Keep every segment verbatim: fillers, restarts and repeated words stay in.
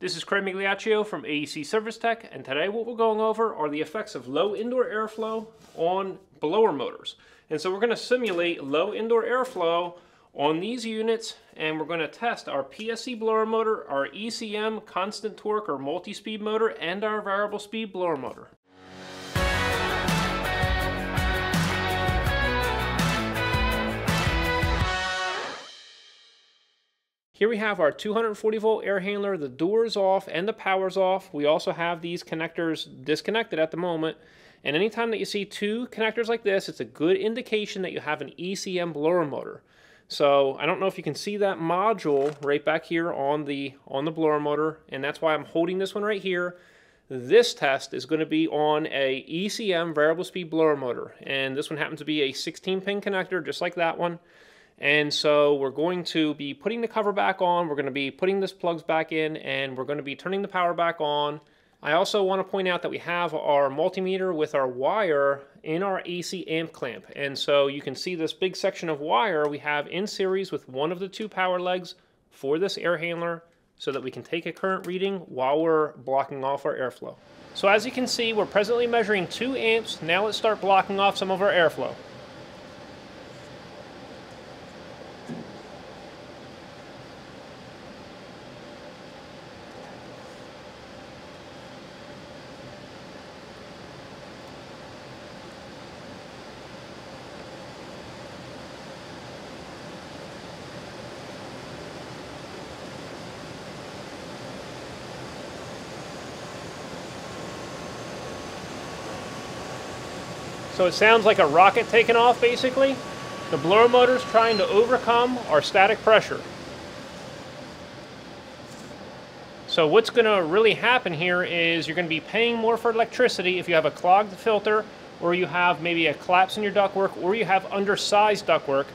This is Craig Migliaccio from A E C Service Tech, and today what we're going over are the effects of low indoor airflow on blower motors. And so we're going to simulate low indoor airflow on these units, and we're going to test our P S C blower motor, our E C M constant torque or multi-speed motor, and our variable speed blower motor. Here we have our two hundred forty volt air handler. The door is off and the power's off. We also have these connectors disconnected at the moment. And anytime that you see two connectors like this, it's a good indication that you have an E C M blower motor. So I don't know if you can see that module right back here on the, on the blower motor, and that's why I'm holding this one right here. This test is going to be on a E C M variable speed blower motor, and this one happens to be a sixteen pin connector just like that one. And so we're going to be putting the cover back on, we're going to be putting this plugs back in, and we're going to be turning the power back on. I also want to point out that we have our multimeter with our wire in our A C amp clamp. And so you can see this big section of wire we have in series with one of the two power legs for this air handler, so that we can take a current reading while we're blocking off our airflow. So as you can see, we're presently measuring two amps. Now let's start blocking off some of our airflow. So it sounds like a rocket taking off, basically. The blower motor's trying to overcome our static pressure. So what's going to really happen here is you're going to be paying more for electricity if you have a clogged filter, or you have maybe a collapse in your ductwork, or you have undersized ductwork,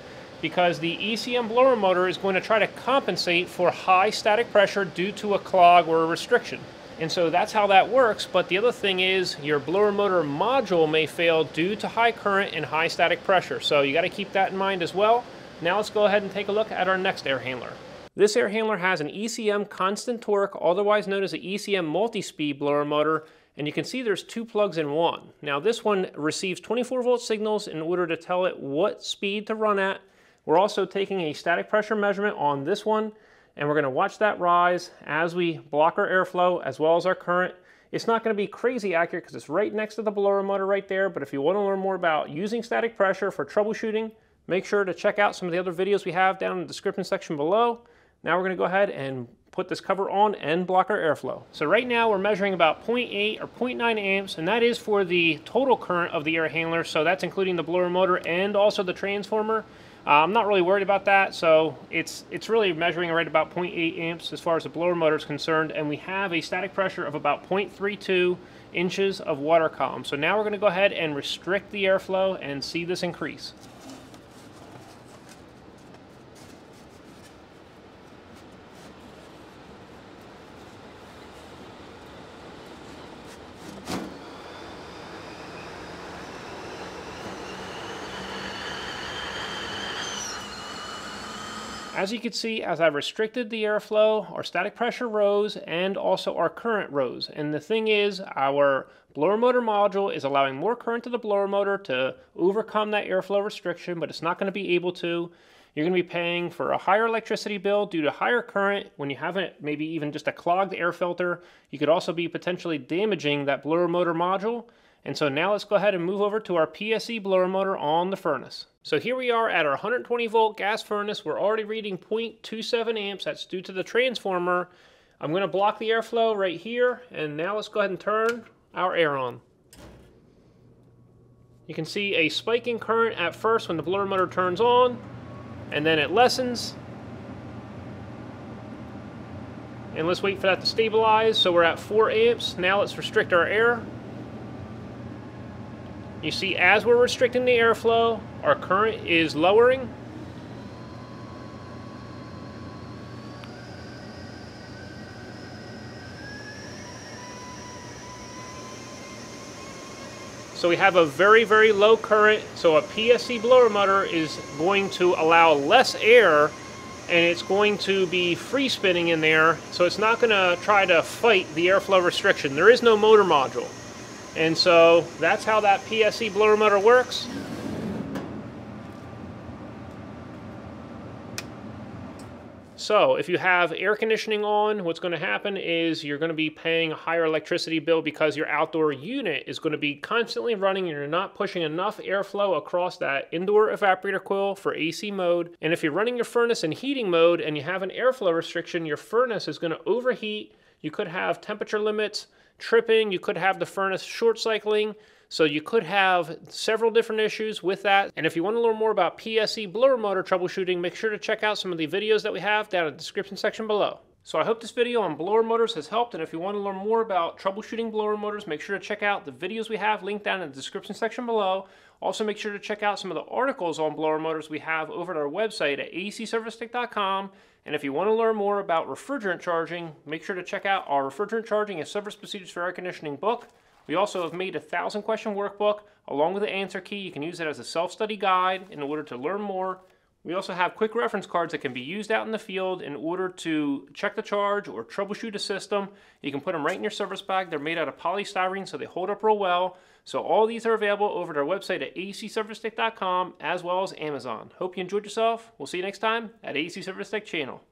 because the E C M blower motor is going to try to compensate for high static pressure due to a clog or a restriction. And so that's how that works. But the other thing is your blower motor module may fail due to high current and high static pressure. So you got to keep that in mind as well. Now let's go ahead and take a look at our next air handler. This air handler has an E C M constant torque, otherwise known as an E C M multi-speed blower motor. And you can see there's two plugs in one. Now this one receives twenty-four volt signals in order to tell it what speed to run at. We're also taking a static pressure measurement on this one, and we're going to watch that rise as we block our airflow as well as our current. It's not going to be crazy accurate because it's right next to the blower motor right there, but if you want to learn more about using static pressure for troubleshooting, make sure to check out some of the other videos we have down in the description section below. Now we're going to go ahead and put this cover on and block our airflow. So right now we're measuring about zero point eight or zero point nine amps, and that is for the total current of the air handler, so that's including the blower motor and also the transformer. Uh, I'm not really worried about that, so it's it's really measuring right about zero point eight amps as far as the blower motor is concerned, and we have a static pressure of about zero point three two inches of water column. So now we're going to go ahead and restrict the airflow and see this increase. As you can see, as I restricted the airflow, our static pressure rose and also our current rose. And the thing is, our blower motor module is allowing more current to the blower motor to overcome that airflow restriction, but it's not going to be able to. You're going to be paying for a higher electricity bill due to higher current when you have it, maybe even just a clogged air filter. You could also be potentially damaging that blower motor module. And so now let's go ahead and move over to our P S C blower motor on the furnace. So here we are at our one hundred twenty volt gas furnace. We're already reading zero point two seven amps. That's due to the transformer. I'm going to block the airflow right here, and now let's go ahead and turn our air on. You can see a spike in current at first when the blower motor turns on, and then it lessens. And let's wait for that to stabilize. So we're at four amps. Now let's restrict our air. You see, as we're restricting the airflow, our current is lowering. So we have a very, very low current. So a P S C blower motor is going to allow less air and it's going to be free spinning in there, so it's not going to try to fight the airflow restriction. There is no motor module. And so that's how that P S C blower motor works. So if you have air conditioning on, what's going to happen is you're going to be paying a higher electricity bill because your outdoor unit is going to be constantly running and you're not pushing enough airflow across that indoor evaporator coil for A C mode. And if you're running your furnace in heating mode and you have an airflow restriction, your furnace is going to overheat. You could have temperature limits, tripping, you could have the furnace short cycling. So you could have several different issues with that. And if you want to learn more about P S C blower motor troubleshooting, make sure to check out some of the videos that we have down in the description section below. So I hope this video on blower motors has helped, and if you want to learn more about troubleshooting blower motors, make sure to check out the videos we have linked down in the description section below. Also make sure to check out some of the articles on blower motors we have over at our website at A E C service tech dot com. And if you want to learn more about refrigerant charging, make sure to check out our Refrigerant Charging and Service Procedures for Air Conditioning book. We also have made a thousand question workbook along with the answer key. You can use it as a self-study guide in order to learn more. We also have quick reference cards that can be used out in the field in order to check the charge or troubleshoot a system. You can put them right in your service bag. They're made out of polystyrene, so they hold up real well. So all these are available over at our website at A E C service tech dot com as well as Amazon. Hope you enjoyed yourself. We'll see you next time at A E C Service Tech channel.